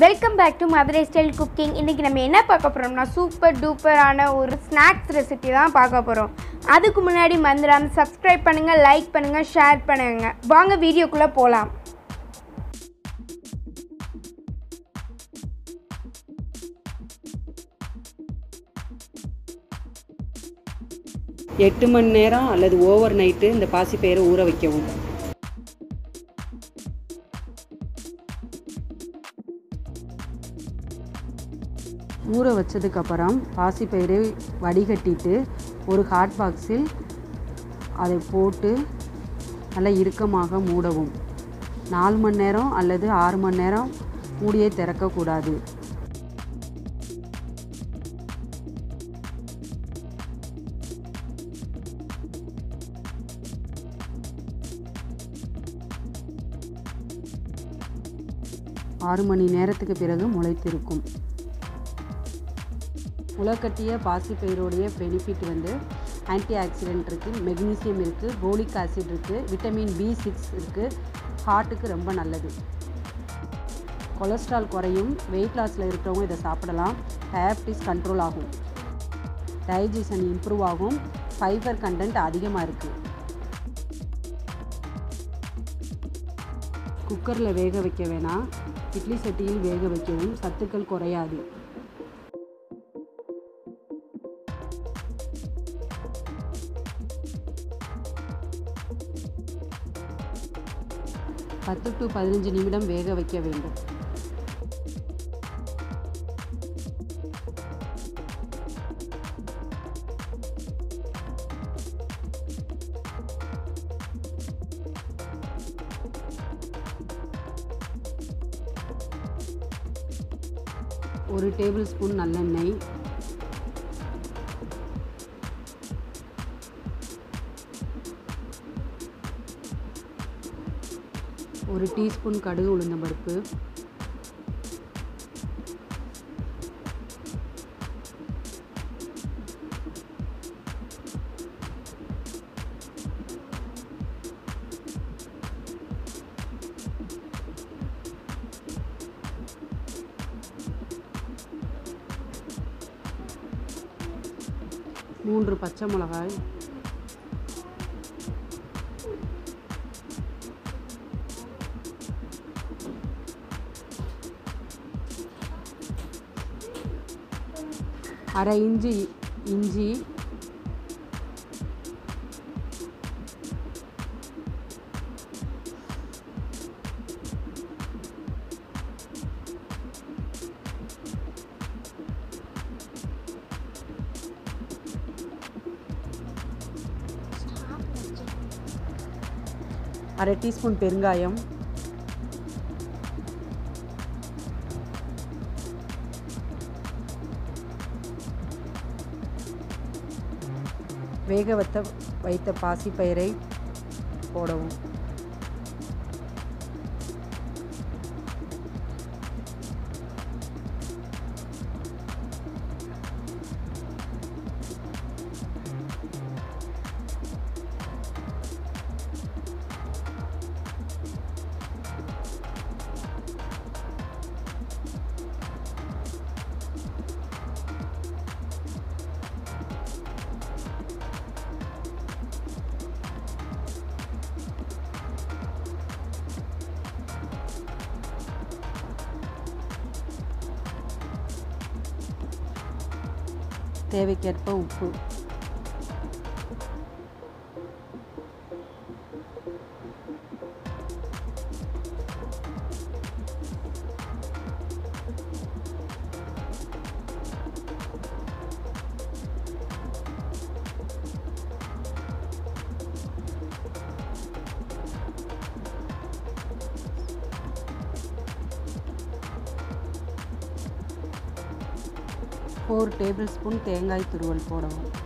Welcome back to Madurai Style Cooking. இன்னைக்கு நம்ம என்ன பார்க்க போறோம்னா சூப்பர் டூப்பரான ஒரு ஸ்நாக்ஸ் ரெசிபி தான் பார்க்க போறோம். அதுக்கு முன்னாடி மறந்துடாம subscribe பண்ணுங்க, like பண்ணுங்க, share பண்ணுங்க. வாங்க வீடியோக்குள்ள போலாம். எட்டு மணி நேரம் அல்லது ஓவர் நைட் இந்த பாசிப்பயிரை ஊற வைக்கவும். ஊற வச்சதுக்கப்புறம் பாசிப்பயிரை வடிகட்டிட்டு ஒரு ஹாட் பாக்ஸில் அதை போட்டு நல்லா இறுக்கமாக மூடவும். 4 மணி நேரம் அல்லது 6 மணி நேரம் மூடியை திறக்கக்கூடாது. ஆறு மணி நேரத்துக்கு பிறகு முளைத்திருக்கும். உலக்கட்டிய பாசிப்பயிரோடைய பெனிஃபிட் வந்து ஆன்டி ஆக்சிடென்ட் இருக்குது, மெக்னீசியம் இருக்குது, போலிக் ஆசிட் இருக்குது, விட்டமின் B6 இருக்குது. ஹார்ட்டுக்கு ரொம்ப நல்லது. கொலஸ்ட்ரால் குறையும். வெயிட் லாஸில் இருக்கிறவங்க இதை சாப்பிடலாம். டயபெட்டிஸ் கண்ட்ரோல் ஆகும். டைஜஷன் இம்ப்ரூவ் ஆகும். ஃபைபர் கண்டென்ட் அதிகமாக இருக்குது. குக்கரில் வேக வைக்க வேணாம், இட்லி சட்டியில் வேக வைக்கவும். சத்துக்கள் குறையாது. பத்து டு 15 நிமிடம் வேக வைக்க வேண்டும். ஒரு 1 டேபிள் ஸ்பூன் நல்லெண்ணெய், 1 டீஸ்பூன் கடுகு உளுந்தம் பருப்பு, 3 பச்சை மிளகாய், 1/2 இஞ்சி, 1/2 டீஸ்பூன் பெருங்காயம், 1 வேக வைத்த பாசிப்பயிரை போடவும். தேவைக்கேற்ப உப்பு. ஒரு 4 டேபிள் ஸ்பூன் தேங்காய் துருவல் போடவும்.